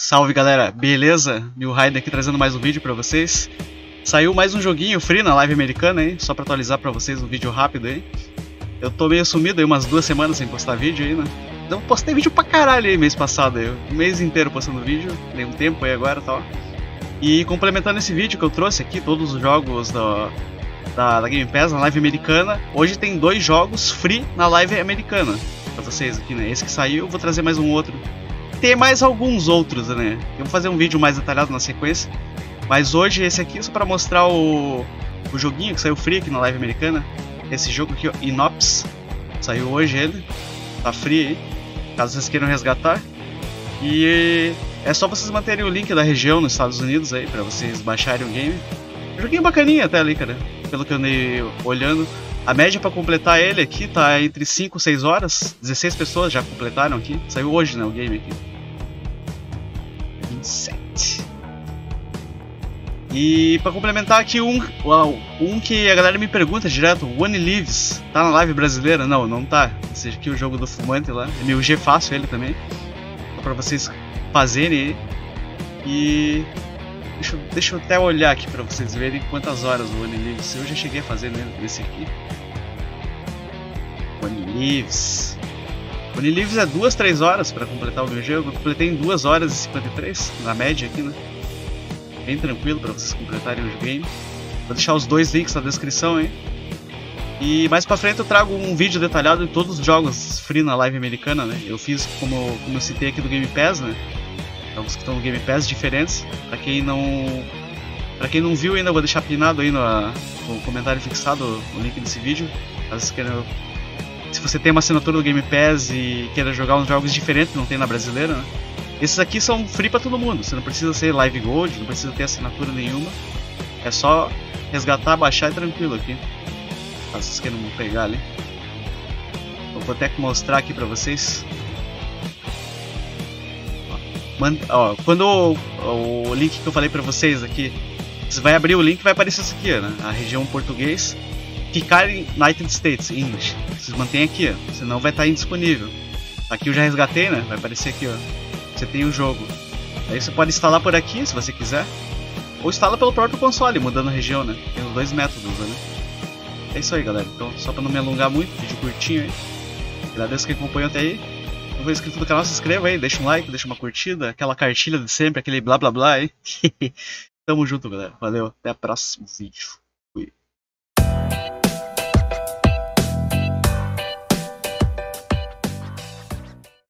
Salve galera, beleza? Nill Rayden aqui trazendo mais um vídeo pra vocês. Saiu mais um joguinho free na Live Americana aí, só pra atualizar pra vocês um vídeo rápido aí. Eu tô meio sumido aí, umas 2 semanas sem postar vídeo aí, né? Eu postei vídeo pra caralho aí mês passado, aí, um mês inteiro postando vídeo, dei um tempo aí agora e tal. E complementando esse vídeo que eu trouxe aqui, todos os jogos da Game Pass na Live Americana, hoje tem 2 jogos free na Live Americana pra vocês aqui, né? Esse que saiu, eu vou trazer mais um outro. Tem mais alguns outros, né? Eu vou fazer um vídeo mais detalhado na sequência. Mas hoje esse aqui é só pra mostrar o joguinho que saiu free aqui na Live Americana. Esse jogo aqui, ó, Inops. Saiu hoje ele. Tá free aí, caso vocês queiram resgatar. E é só vocês manterem o link da região nos Estados Unidos aí, pra vocês baixarem o game. Joguinho bacaninha até ali, cara. Pelo que eu andei olhando. A média pra completar ele aqui tá entre 5 e 6 horas. 16 pessoas já completaram aqui. Saiu hoje, né, o game aqui. 27. E pra complementar aqui um que a galera me pergunta direto, One Leaves, tá na live brasileira? Não, não tá. Esse aqui é o jogo do fumante lá. É meio G fácil ele também. Só pra vocês fazerem aí. E... Deixa eu até olhar aqui pra vocês verem quantas horas o One Leaves. Eu já cheguei a fazer nesse aqui. One Leaves. One Leaves é 2-3 horas pra completar o meu jogo. Eu completei em 2 horas e 53, na média aqui, né? Bem tranquilo pra vocês completarem o game. Vou deixar os 2 links na descrição, hein? E mais pra frente eu trago um vídeo detalhado de todos os jogos free na Live Americana, né? Eu fiz como eu citei aqui do Game Pass, né? Jogos que estão no Game Pass diferentes. Pra quem não viu ainda, eu vou deixar pinado aí no comentário fixado o link desse vídeo. Se você tem uma assinatura do Game Pass e queira jogar uns jogos diferentes que não tem na brasileira, né? Esses aqui são free pra todo mundo. Você não precisa ser Live Gold, não precisa ter assinatura nenhuma. É só resgatar, baixar e tranquilo aqui. Caso vocês queiram pegar ali. Eu vou até mostrar aqui pra vocês. Ó, quando o link que eu falei pra vocês aqui, você vai abrir o link e vai aparecer isso aqui, né? A região português, ficar em United States, English. Vocês mantêm aqui, ó, senão vai estar indisponível. Aqui eu já resgatei, né? Vai aparecer aqui, ó. Você tem o jogo. Aí você pode instalar por aqui, se você quiser. Ou instala pelo próprio console, mudando a região, né? Tem os 2 métodos, né? É isso aí, galera. Então, só pra não me alongar muito, vídeo curtinho aí. Agradeço quem acompanhou até aí. Se for inscrito no canal, se inscreva aí, deixa um like, deixa uma curtida, aquela cartilha de sempre, aquele blá blá blá aí. Tamo junto, galera. Valeu, até o próximo vídeo.